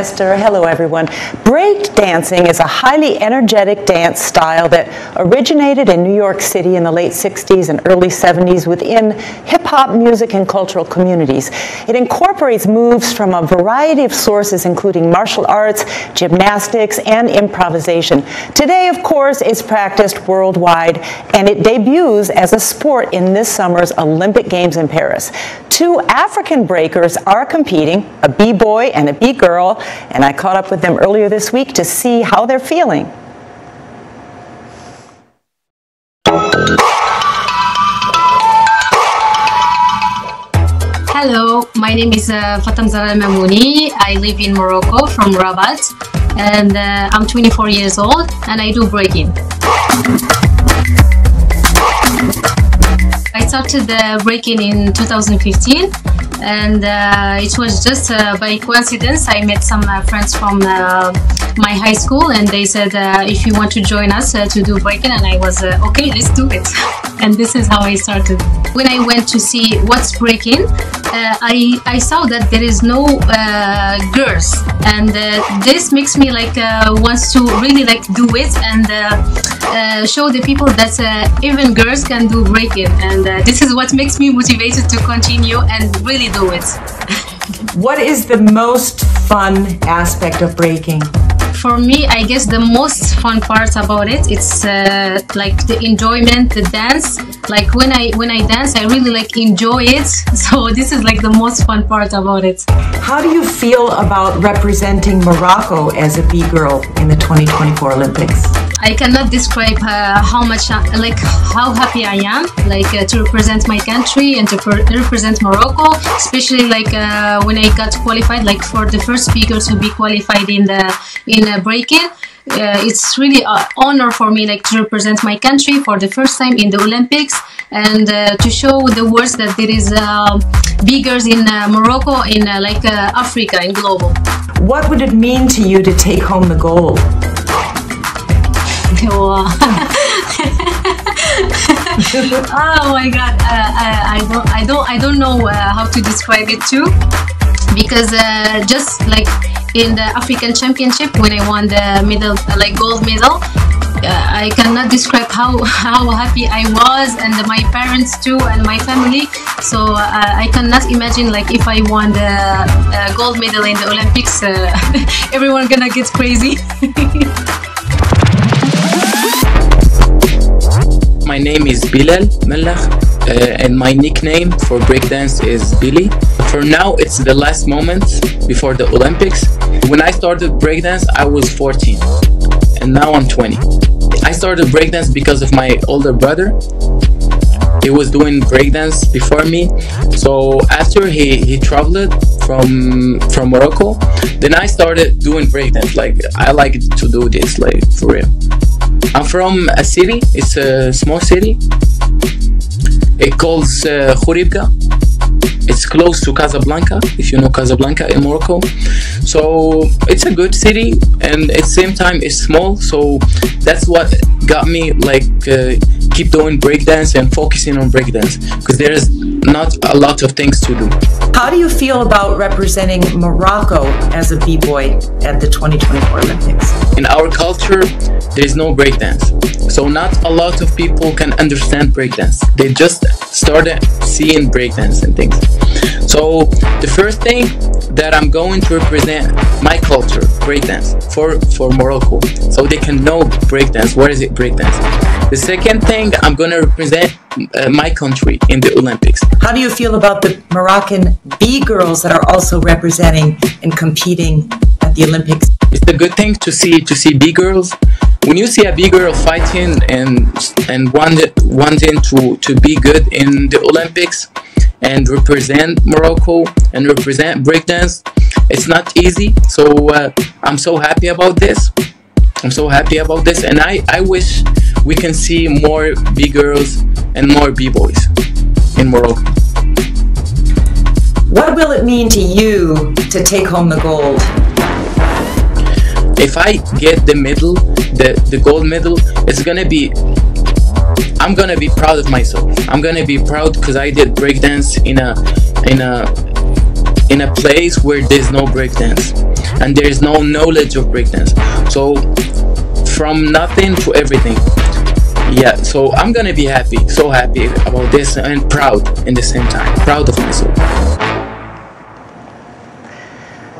Esther. Hello, everyone. Break dancing is a highly energetic dance style that originated in New York City in the late 60s and early 70s within hip-hop music and cultural communities. It incorporates moves from a variety of sources, including martial arts, gymnastics, and improvisation. Today, of course, it's practiced worldwide, and it debuts as a sport in this summer's Olympic Games in Paris. Two African breakers are competing, a B-boy and a B-girl, and I caught up with them earlier this week to see how they're feeling. Hello, my name is Fatima Zahra El Mamouny. I live in Morocco from Rabat, and I'm 24 years old, and I do breaking. I started breaking in 2015, and it was just by coincidence. I met some friends from my high school, and they said if you want to join us to do breaking, and I was okay, let's do it. And this is how I started. When I went to see what's breaking, I saw that there is no girls, and this makes me like wants to really like do it and show the people that even girls can do breaking, and this is what makes me motivated to continue and really do it. What is the most fun aspect of breaking? For me, I guess the most fun part about it, it's like the enjoyment, the dance. Like when I dance, I really like enjoy it. So this is like the most fun part about it. How do you feel about representing Morocco as a B-girl in the 2024 Olympics? I cannot describe how happy I am, like to represent my country and to represent Morocco, especially like when I got qualified, like for the first B-girl to be qualified in breaking. It's really an honor for me, like to represent my country for the first time in the Olympics, and to show the world that there is B-girls in Morocco, in like Africa, in global. What would it mean to you to take home the gold? Oh my God! I don't know how to describe it too, because just like in the African Championship when I won the medal, like gold medal, I cannot describe how happy I was, and my parents too, and my family. So I cannot imagine like if I won the gold medal in the Olympics, everyone gonna get crazy. My name is Bilal Mallakh, and my nickname for breakdance is Billy. For now, it's the last moment before the Olympics. When I started breakdance, I was 14, and now I'm 20. I started breakdance because of my older brother. He was doing breakdance before me, so after he traveled from Morocco, then I started doing breakdance. Like, I like to do this, like, for real. I'm from a city, it's a small city, it calls Khuribga. It's close to Casablanca, if you know Casablanca in Morocco. So it's a good city, and at the same time it's small, so that's what got me like keep doing breakdance and focusing on breakdance, because there is not a lot of things to do. How do you feel about representing Morocco as a B-boy at the 2024 Olympics? In our culture, there is no breakdance, so not a lot of people can understand breakdance. They just started seeing breakdance and things. So the first thing that I'm going to represent my culture, breakdance, for Morocco, so they can know breakdance, what is it breakdance. The second thing, I'm going to represent my country in the Olympics. How do you feel about the Moroccan B-girls that are also representing and competing at the Olympics? It's a good thing to see B-girls. When you see a B-girl fighting and wanting to be good in the Olympics and represent Morocco and represent breakdance, it's not easy. So I'm so happy about this. I'm so happy about this, and I wish we can see more B-girls and more B-boys in Morocco. What will it mean to you to take home the gold? If I get the medal, the gold medal, it's gonna be, I'm gonna be proud of myself. I'm gonna be proud because I did breakdance in a place where there's no breakdance. and there is no knowledge of breakdance. So from nothing to everything. Yeah, so I'm gonna be happy, so happy about this, and proud in the same time, proud of myself.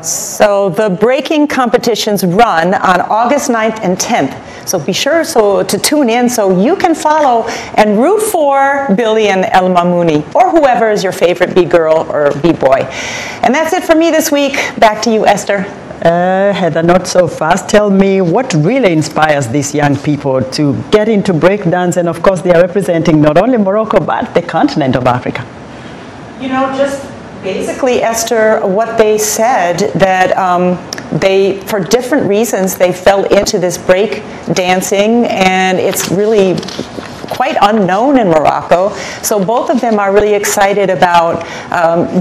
So the breaking competitions run on August 9th and 10th. So be sure to tune in so you can follow and root for B-Girl El Mamouny or whoever is your favorite B-girl or B-boy. And that's it for me this week. Back to you, Esther. Heather, not so fast. Tell me what really inspires these young people to get into breakdance, and of course they are representing not only Morocco but the continent of Africa. You know, just basically, Esther, what they said, that they, for different reasons, they fell into this break dancing, and it's really quite unknown in Morocco. So both of them are really excited about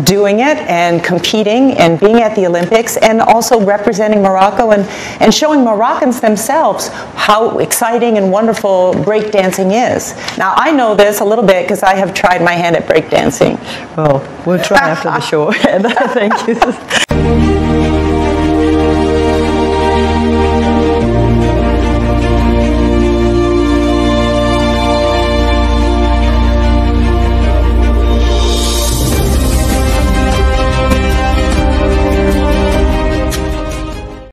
doing it and competing and being at the Olympics and also representing Morocco and showing Moroccans themselves how exciting and wonderful breakdancing is. Now I know this a little bit because I have tried my hand at breakdancing. Well, we'll try after the show. Thank you.